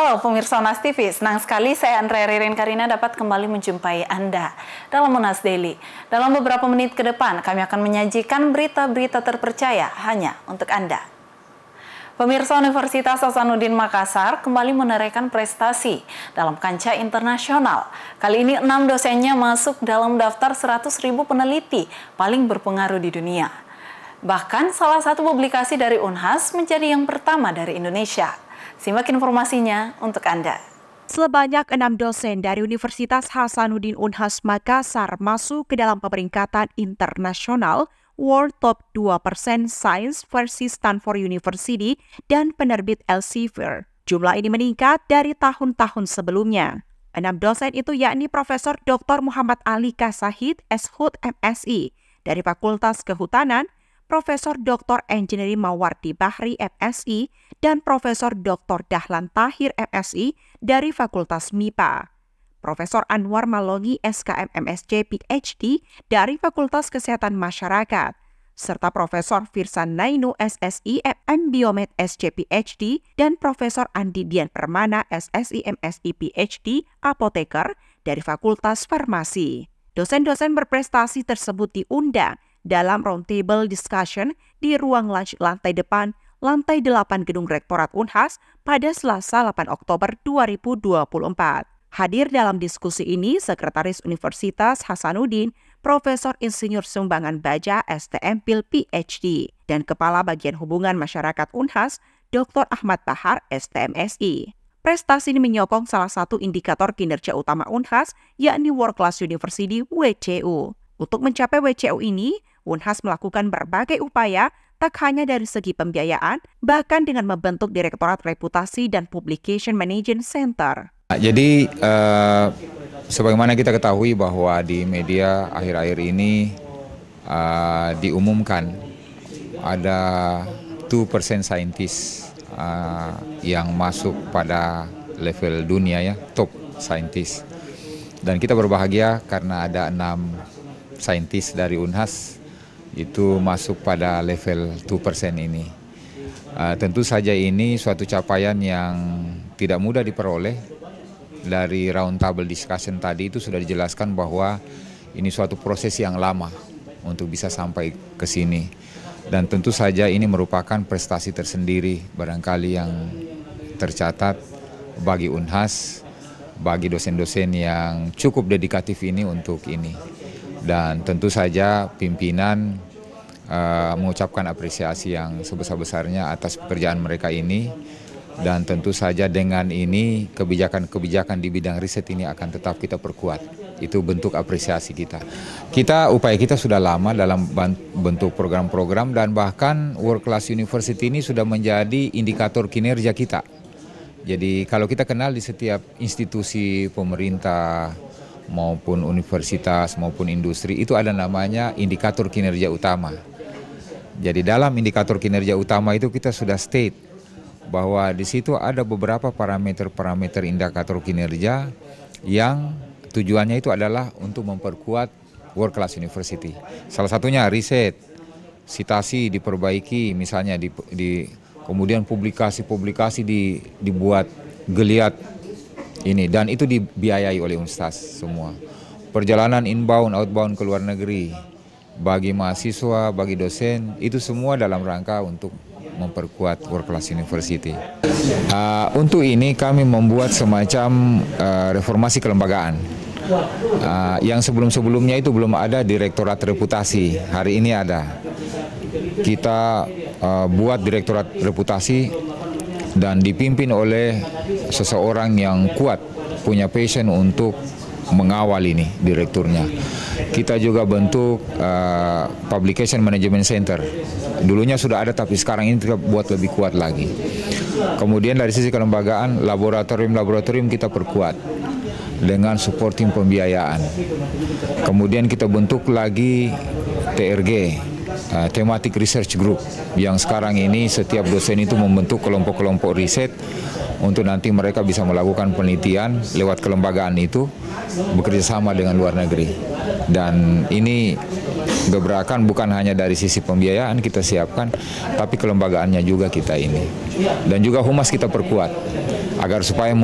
Halo pemirsa Munas TV, senang sekali saya Andrea Ririn Karina dapat kembali menjumpai Anda dalam Munas Daily. Dalam beberapa menit ke depan, kami akan menyajikan berita-berita terpercaya hanya untuk Anda. Pemirsa Universitas Hasanuddin Makassar kembali menorehkan prestasi dalam kancah internasional. Kali ini 6 dosennya masuk dalam daftar 100.000 peneliti paling berpengaruh di dunia. Bahkan salah satu publikasi dari Unhas menjadi yang pertama dari Indonesia. Simak informasinya untuk Anda. Sebanyak 6 dosen dari Universitas Hasanuddin Unhas Makassar masuk ke dalam pemeringkatan internasional World Top 2% Science versi Stanford University dan penerbit Elsevier. Jumlah ini meningkat dari tahun-tahun sebelumnya. 6 dosen itu yakni Profesor Dr. Muhammad Ali Kasahid, S.Hud MSI, dari Fakultas Kehutanan, Profesor Dr. Engineering Mawardi Bahri MSI dan Profesor Dr. Dahlan Tahir MSI dari Fakultas MIPA. Profesor Anwar Malongi SKM MSc PhD dari Fakultas Kesehatan Masyarakat serta Profesor Firsan Nainu SSI MM Biomed SC PhD dan Profesor Andi Dian Permana SSI MSI PhD Apoteker dari Fakultas Farmasi. Dosen-dosen berprestasi tersebut diundang dalam roundtable discussion di ruang lunch lantai depan, lantai 8 Gedung Rektorat Unhas pada Selasa 8 Oktober 2024. Hadir dalam diskusi ini Sekretaris Universitas Hasanuddin, Profesor Insinyur Sumbangan Baja STMPil PhD dan Kepala Bagian Hubungan Masyarakat Unhas Dr. Ahmad Bahar STMSI. Prestasi ini menyokong salah satu indikator kinerja utama Unhas yakni World Class University WCU. Untuk mencapai WCU ini, Unhas melakukan berbagai upaya tak hanya dari segi pembiayaan, bahkan dengan membentuk Direktorat Reputasi dan Publication Management Center. Jadi, sebagaimana kita ketahui bahwa di media akhir-akhir ini diumumkan ada 2% saintis yang masuk pada level dunia ya, top saintis. Dan kita berbahagia karena ada 6 saintis dari Unhas itu masuk pada level 2% ini. Tentu saja ini suatu capaian yang tidak mudah diperoleh. Dari roundtable discussion tadi itu sudah dijelaskan bahwa ini suatu proses yang lama untuk bisa sampai ke sini. Dan tentu saja ini merupakan prestasi tersendiri barangkali yang tercatat bagi Unhas, bagi dosen-dosen yang cukup dedikatif ini untuk ini. Dan tentu saja pimpinan mengucapkan apresiasi yang sebesar-besarnya atas pekerjaan mereka ini. Dan tentu saja dengan ini kebijakan-kebijakan di bidang riset ini akan tetap kita perkuat. Itu bentuk apresiasi kita. Upaya kita sudah lama dalam bentuk program-program dan bahkan World Class University ini sudah menjadi indikator kinerja kita. Jadi kalau kita kenal di setiap institusi pemerintah, maupun universitas, maupun industri, itu ada namanya indikator kinerja utama. Jadi dalam indikator kinerja utama itu kita sudah state bahwa di situ ada beberapa parameter-parameter indikator kinerja yang tujuannya itu adalah untuk memperkuat World Class University. Salah satunya riset, citasi diperbaiki misalnya, kemudian publikasi-publikasi dibuat geliat, ini dan itu dibiayai oleh Unhas semua. Perjalanan inbound, outbound ke luar negeri bagi mahasiswa, bagi dosen itu semua dalam rangka untuk memperkuat World Class University. Untuk ini kami membuat semacam reformasi kelembagaan. Yang sebelum-sebelumnya itu belum ada Direktorat Reputasi, hari ini ada. Kita buat Direktorat Reputasi dan dipimpin oleh seseorang yang kuat, punya passion untuk mengawal ini direkturnya. Kita juga bentuk Publication Management Center. Dulunya sudah ada tapi sekarang ini kita buat lebih kuat lagi. Kemudian dari sisi kelembagaan, laboratorium-laboratorium kita perkuat dengan supporting pembiayaan. Kemudian kita bentuk lagi TRG, Thematic Research Group, yang sekarang ini setiap dosen itu membentuk kelompok-kelompok riset untuk nanti mereka bisa melakukan penelitian lewat kelembagaan itu bekerja sama dengan luar negeri. Dan ini gebrakan bukan hanya dari sisi pembiayaan kita siapkan, tapi kelembagaannya juga kita ini. Dan juga humas kita perkuat. agar supaya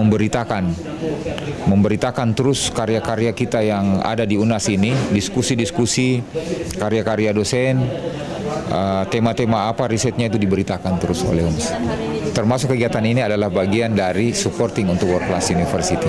memberitakan terus karya-karya kita yang ada di UNAS ini, diskusi-diskusi karya-karya dosen, tema-tema apa risetnya itu diberitakan terus oleh UNAS. Termasuk kegiatan ini adalah bagian dari supporting untuk World Class University.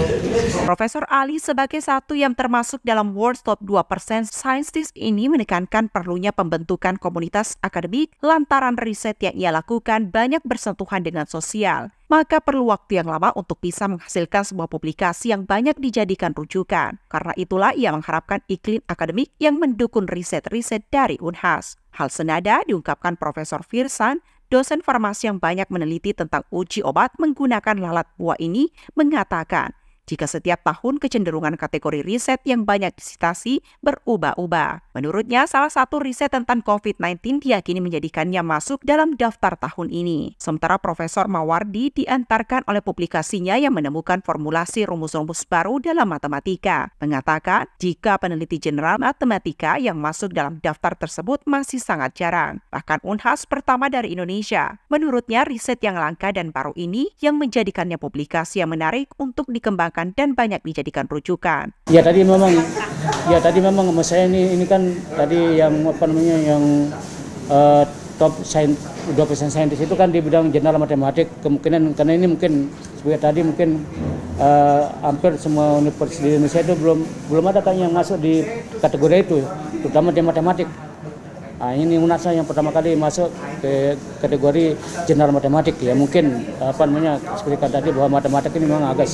Profesor Ali sebagai satu yang termasuk dalam World Top 2% Scientist ini menekankan perlunya pembentukan komunitas akademik lantaran riset yang ia lakukan banyak bersentuhan dengan sosial. Maka perlu waktu yang lama untuk bisa menghasilkan sebuah publikasi yang banyak dijadikan rujukan. Karena itulah ia mengharapkan iklim akademik yang mendukung riset-riset dari Unhas. Hal senada diungkapkan Profesor Firsan, dosen farmasi yang banyak meneliti tentang uji obat menggunakan lalat buah ini, mengatakan jika setiap tahun kecenderungan kategori riset yang banyak disitasi berubah-ubah. Menurutnya, salah satu riset tentang COVID-19 diyakini menjadikannya masuk dalam daftar tahun ini. Sementara Profesor Mawardi diantarkan oleh publikasinya yang menemukan formulasi rumus-rumus baru dalam matematika, mengatakan jika peneliti general matematika yang masuk dalam daftar tersebut masih sangat jarang, bahkan Unhas pertama dari Indonesia. Menurutnya, riset yang langka dan baru ini yang menjadikannya publikasi yang menarik untuk dikembangkan dan banyak dijadikan rujukan. Ya tadi memang saya ini kan tadi yang apa namanya yang top 2% saintis itu kan di bidang general matematik, kemungkinan karena ini mungkin seperti tadi mungkin hampir semua universitas di Indonesia itu belum ada kan yang masuk di kategori itu, terutama di matematik. Nah, ini UNAS yang pertama kali masuk ke kategori general matematik, ya mungkin apa namanya seperti kata tadi bahwa matematik ini memang agak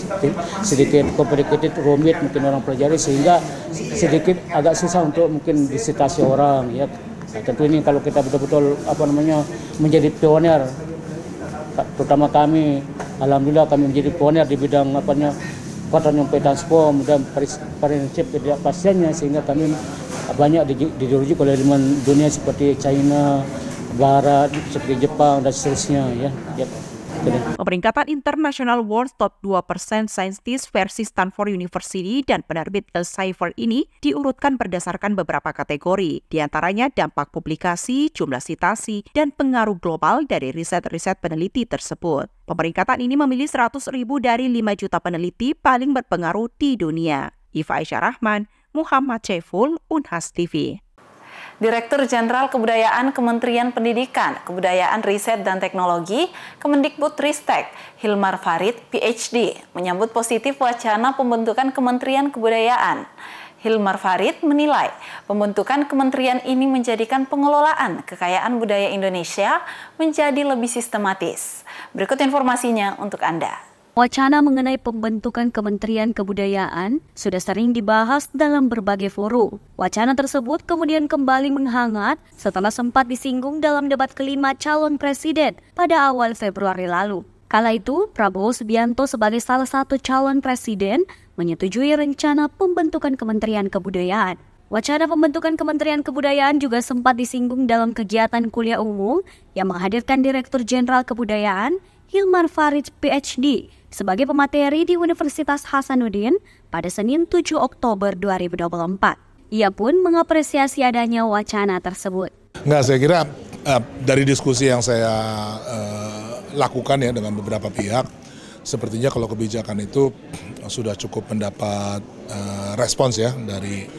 sedikit complicated, rumit mungkin orang pelajari sehingga sedikit agak susah untuk mungkin disitasi orang, ya. Nah, tentu ini kalau kita betul-betul apa namanya menjadi pioner, terutama kami, alhamdulillah kami menjadi pioner di bidang apa namanya pattern yang transform dan prinsip ketidakpastiannya sehingga kami banyak dirujuk oleh elemen dunia seperti China, Barat, seperti Jepang, dan seterusnya. Ya. Pemeringkatan internasional World Top 2% Scientist versi Stanford University dan penerbit Elsevier ini diurutkan berdasarkan beberapa kategori, diantaranya dampak publikasi, jumlah sitasi, dan pengaruh global dari riset-riset peneliti tersebut. Pemeringkatan ini memilih 100.000 dari 5 juta peneliti paling berpengaruh di dunia. Iva Aisyah Rahman, Muhammad Syaiful, Unhas TV. Direktur Jenderal Kebudayaan Kementerian Pendidikan, Kebudayaan Riset dan Teknologi, Kemendikbudristek, Hilmar Farid, PhD, menyambut positif wacana pembentukan Kementerian Kebudayaan. Hilmar Farid menilai pembentukan kementerian ini menjadikan pengelolaan kekayaan budaya Indonesia menjadi lebih sistematis. Berikut informasinya untuk Anda. Wacana mengenai pembentukan Kementerian Kebudayaan sudah sering dibahas dalam berbagai forum. Wacana tersebut kemudian kembali menghangat setelah sempat disinggung dalam debat kelima calon presiden pada awal Februari lalu. Kala itu, Prabowo Subianto sebagai salah satu calon presiden menyetujui rencana pembentukan Kementerian Kebudayaan. Wacana pembentukan Kementerian Kebudayaan juga sempat disinggung dalam kegiatan kuliah umum yang menghadirkan Direktur Jenderal Kebudayaan Hilmar Farid, PhD, sebagai pemateri di Universitas Hasanuddin pada Senin 7 Oktober 2024. Ia pun mengapresiasi adanya wacana tersebut. Saya kira dari diskusi yang saya lakukan ya dengan beberapa pihak, sepertinya kalau kebijakan itu sudah cukup mendapat respons ya dari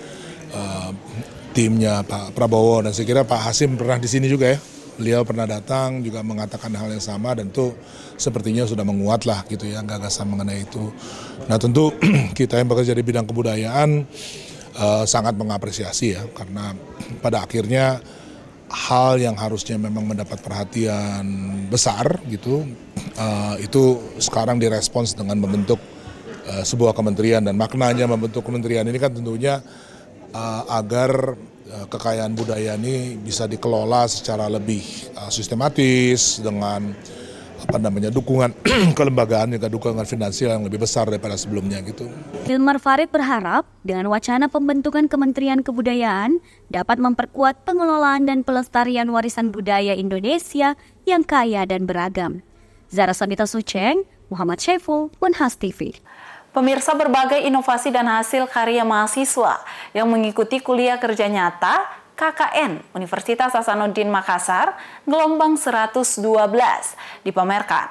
timnya Pak Prabowo, dan saya kira Pak Hasim pernah di sini juga ya. Beliau pernah datang juga mengatakan hal yang sama dan itu sepertinya sudah menguat lah gitu ya gagasan mengenai itu. Nah tentu kita yang bekerja di bidang kebudayaan sangat mengapresiasi ya, karena pada akhirnya hal yang harusnya memang mendapat perhatian besar gitu itu sekarang direspons dengan membentuk sebuah kementerian, dan maknanya membentuk kementerian ini kan tentunya agar kekayaan budaya ini bisa dikelola secara lebih sistematis dengan apa namanya dukungan kelembagaan, juga dukungan finansial yang lebih besar daripada sebelumnya gitu. Hilmar Farid berharap dengan wacana pembentukan Kementerian Kebudayaan dapat memperkuat pengelolaan dan pelestarian warisan budaya Indonesia yang kaya dan beragam. Zara Sanita Suceng, Muhammad Syaiful, Unhas TV. Pemirsa, berbagai inovasi dan hasil karya mahasiswa yang mengikuti kuliah kerja nyata KKN Universitas Hasanuddin Makassar gelombang 112 dipamerkan.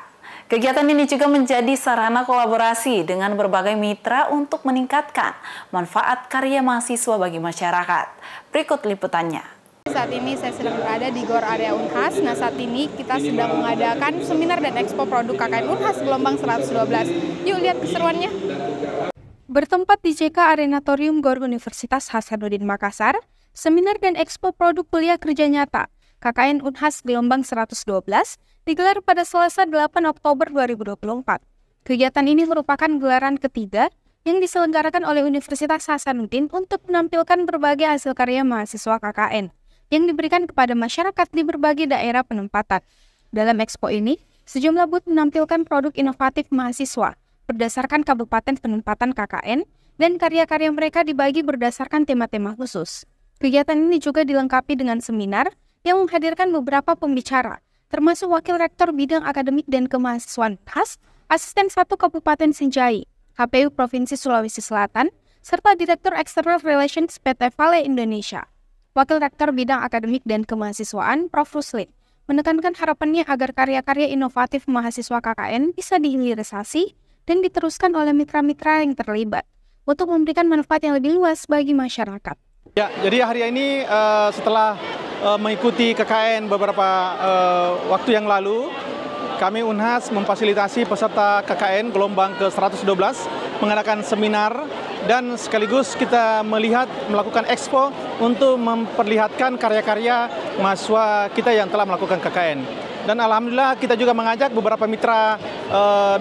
Kegiatan ini juga menjadi sarana kolaborasi dengan berbagai mitra untuk meningkatkan manfaat karya mahasiswa bagi masyarakat. Berikut liputannya. Saat ini saya sedang berada di GOR area Unhas. Nah, saat ini kita sedang mengadakan seminar dan ekspo produk KKN Unhas gelombang 112. Yuk lihat keseruannya. Bertempat di JK Arenatorium GOR Universitas Hasanuddin Makassar, seminar dan ekspo produk kuliah kerja nyata KKN Unhas gelombang 112 digelar pada Selasa 8 Oktober 2024. Kegiatan ini merupakan gelaran ketiga yang diselenggarakan oleh Universitas Hasanuddin untuk menampilkan berbagai hasil karya mahasiswa KKN yang diberikan kepada masyarakat di berbagai daerah penempatan. Dalam ekspo ini, sejumlah booth menampilkan produk inovatif mahasiswa berdasarkan kabupaten penempatan KKN dan karya-karya mereka dibagi berdasarkan tema-tema khusus. Kegiatan ini juga dilengkapi dengan seminar yang menghadirkan beberapa pembicara, termasuk Wakil Rektor Bidang Akademik dan Kemahasiswaan Khas, Asisten 1 Kabupaten Sinjai, KPU Provinsi Sulawesi Selatan, serta Direktur External Relations PT Vale Indonesia. Wakil Rektor Bidang Akademik dan Kemahasiswaan, Prof. Ruslin, menekankan harapannya agar karya-karya inovatif mahasiswa KKN bisa dihilirisasi dan diteruskan oleh mitra-mitra yang terlibat untuk memberikan manfaat yang lebih luas bagi masyarakat. Ya, jadi hari ini setelah mengikuti KKN beberapa waktu yang lalu, kami Unhas memfasilitasi peserta KKN gelombang ke-112 mengadakan seminar dan sekaligus kita melakukan ekspo untuk memperlihatkan karya-karya mahasiswa kita yang telah melakukan KKN. Dan alhamdulillah kita juga mengajak beberapa mitra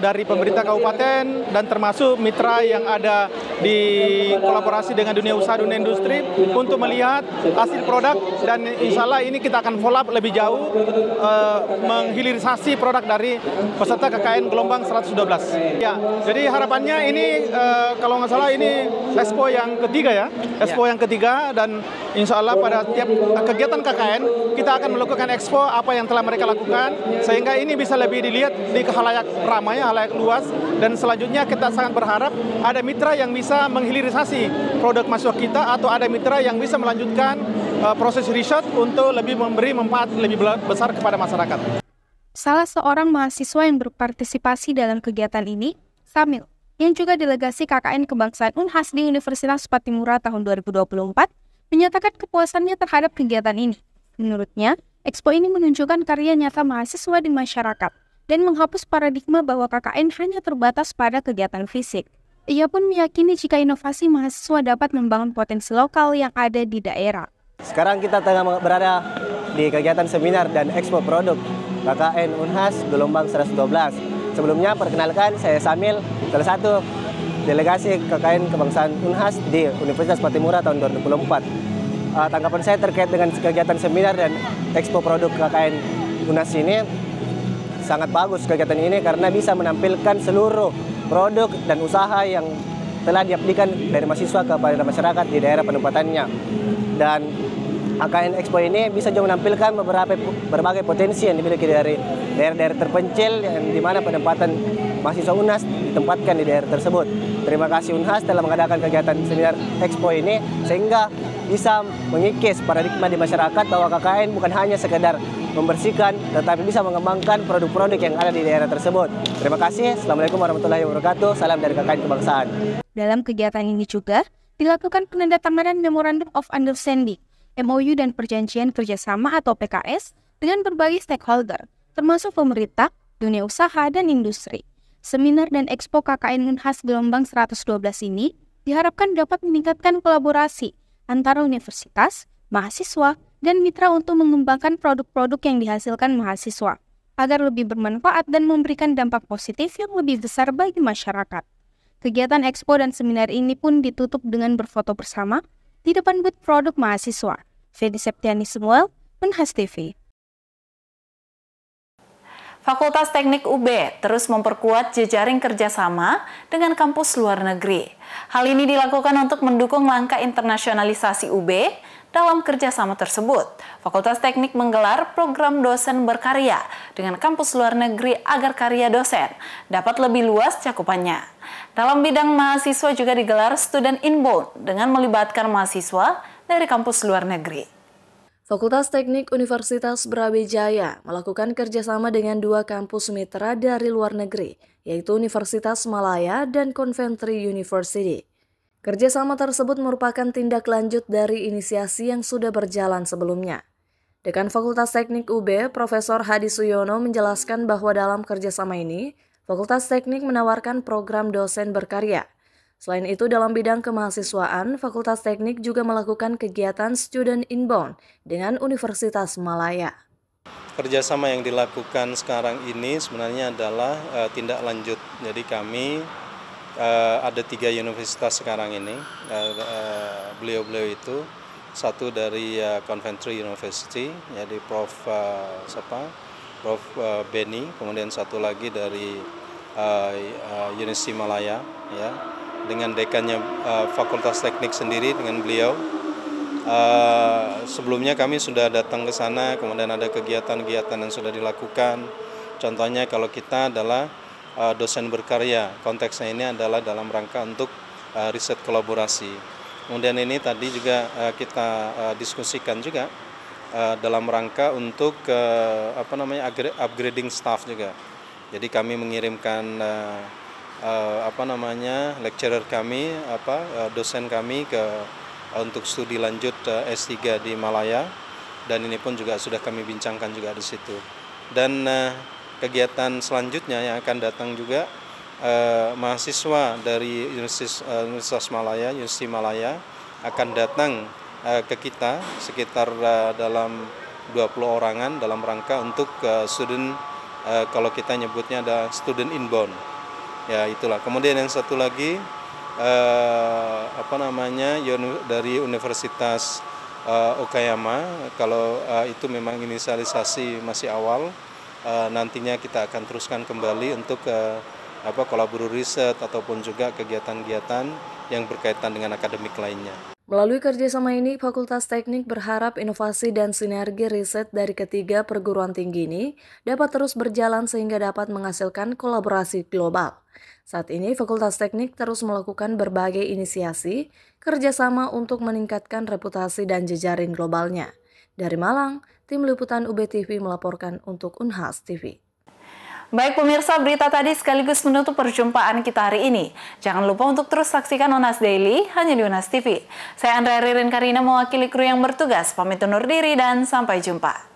dari pemerintah kabupaten dan termasuk mitra yang ada di kolaborasi dengan dunia usaha, dunia industri untuk melihat hasil produk dan insya Allah ini kita akan follow up lebih jauh menghilirisasi produk dari peserta KKN gelombang 112. Ya, jadi harapannya ini kalau nggak salah ini expo yang ketiga ya, dan insya Allah pada tiap kegiatan KKN kita akan melakukan expo apa yang telah mereka lakukan, sehingga ini bisa lebih dilihat di halayak ramai, halayak luas, dan selanjutnya kita sangat berharap ada mitra yang bisa menghilirisasi produk mahasiswa kita atau ada mitra yang bisa melanjutkan proses riset untuk lebih memberi manfaat lebih besar kepada masyarakat. Salah seorang mahasiswa yang berpartisipasi dalam kegiatan ini, Samil, yang juga delegasi KKN Kebangsaan Unhas di Universitas Pattimura tahun 2024, menyatakan kepuasannya terhadap kegiatan ini. Menurutnya, ekspo ini menunjukkan karya nyata mahasiswa di masyarakat dan menghapus paradigma bahwa KKN hanya terbatas pada kegiatan fisik. Ia pun meyakini jika inovasi mahasiswa dapat membangun potensi lokal yang ada di daerah. Sekarang kita tengah berada di kegiatan seminar dan ekspo produk KKN Unhas gelombang 112. Sebelumnya perkenalkan saya Samil, salah satu delegasi KKN Kebangsaan Unhas di Universitas Pattimura tahun 2024. Tanggapan saya terkait dengan kegiatan seminar dan ekspo produk KKN Unhas ini sangat bagus kegiatan ini karena bisa menampilkan seluruh produk dan usaha yang telah diaplikasikan dari mahasiswa kepada masyarakat di daerah penempatannya. Dan KKN Expo ini bisa juga menampilkan berbagai potensi yang dimiliki dari daerah-daerah terpencil yang di mana penempatan mahasiswa Unhas ditempatkan di daerah tersebut. Terima kasih Unhas telah mengadakan kegiatan seminar Expo ini sehingga bisa mengikis paradigma di masyarakat bahwa KKN bukan hanya sekedar membersihkan, tetapi bisa mengembangkan produk-produk yang ada di daerah tersebut. Terima kasih. Assalamualaikum warahmatullahi wabarakatuh. Salam dari KKN Kebangsaan. Dalam kegiatan ini juga dilakukan penandatanganan Memorandum of Understanding, MOU dan Perjanjian Kerjasama atau PKS dengan berbagai stakeholder, termasuk pemerintah, dunia usaha, dan industri. Seminar dan Expo KKN Unhas gelombang 112 ini diharapkan dapat meningkatkan kolaborasi antara universitas, mahasiswa, dan mitra untuk mengembangkan produk-produk yang dihasilkan mahasiswa agar lebih bermanfaat dan memberikan dampak positif yang lebih besar bagi masyarakat. Kegiatan ekspo dan seminar ini pun ditutup dengan berfoto bersama di depan booth produk mahasiswa. Veni Septiani Samuel, Unhas TV. Fakultas Teknik UB terus memperkuat jejaring kerjasama dengan kampus luar negeri. Hal ini dilakukan untuk mendukung langkah internasionalisasi UB dalam kerjasama tersebut. Fakultas Teknik menggelar program dosen berkarya dengan kampus luar negeri agar karya dosen dapat lebih luas cakupannya. Dalam bidang mahasiswa juga digelar Student Inbound dengan melibatkan mahasiswa dari kampus luar negeri. Fakultas Teknik Universitas Brawijaya melakukan kerjasama dengan dua kampus mitra dari luar negeri, yaitu Universitas Malaya dan Coventry University. Kerjasama tersebut merupakan tindak lanjut dari inisiasi yang sudah berjalan sebelumnya. Dekan Fakultas Teknik UB, Profesor Hadi Suyono menjelaskan bahwa dalam kerjasama ini, Fakultas Teknik menawarkan program dosen berkarya. Selain itu, dalam bidang kemahasiswaan, Fakultas Teknik juga melakukan kegiatan student inbound dengan Universitas Malaya. Kerjasama yang dilakukan sekarang ini sebenarnya adalah tindak lanjut. Jadi kami ada tiga universitas sekarang ini, beliau-beliau itu. Satu dari Coventry University, jadi Prof Veni, kemudian satu lagi dari Universitas Malaya, ya. Dengan dekannya Fakultas Teknik sendiri dengan beliau. Sebelumnya kami sudah datang ke sana, kemudian ada kegiatan-kegiatan yang sudah dilakukan. Contohnya kalau kita adalah dosen berkarya, konteksnya ini adalah dalam rangka untuk riset kolaborasi. Kemudian ini tadi juga kita diskusikan juga dalam rangka untuk upgrading staff juga. Jadi kami mengirimkan lecturer kami, dosen kami ke untuk studi lanjut S3 di Malaya, dan ini pun juga sudah kami bincangkan juga di situ. Dan kegiatan selanjutnya yang akan datang juga mahasiswa dari Universitas Malaya akan datang ke kita sekitar dalam 20 orangan dalam rangka untuk kalau kita nyebutnya ada student inbound. Ya itulah. Kemudian yang satu lagi dari Universitas Okayama, kalau itu memang inisialisasi masih awal, nantinya kita akan teruskan kembali untuk kolaborasi riset ataupun juga kegiatan-kegiatan yang berkaitan dengan akademik lainnya. Melalui kerjasama ini, Fakultas Teknik berharap inovasi dan sinergi riset dari ketiga perguruan tinggi ini dapat terus berjalan sehingga dapat menghasilkan kolaborasi global. Saat ini, Fakultas Teknik terus melakukan berbagai inisiasi kerjasama untuk meningkatkan reputasi dan jejaring globalnya. Dari Malang, Tim Liputan UBTV melaporkan untuk Unhas TV. Baik pemirsa, berita tadi sekaligus menutup perjumpaan kita hari ini. Jangan lupa untuk terus saksikan Unhas Daily hanya di Unhas TV. Saya Andrea Ririn Karina mewakili kru yang bertugas, pamit undur diri dan sampai jumpa.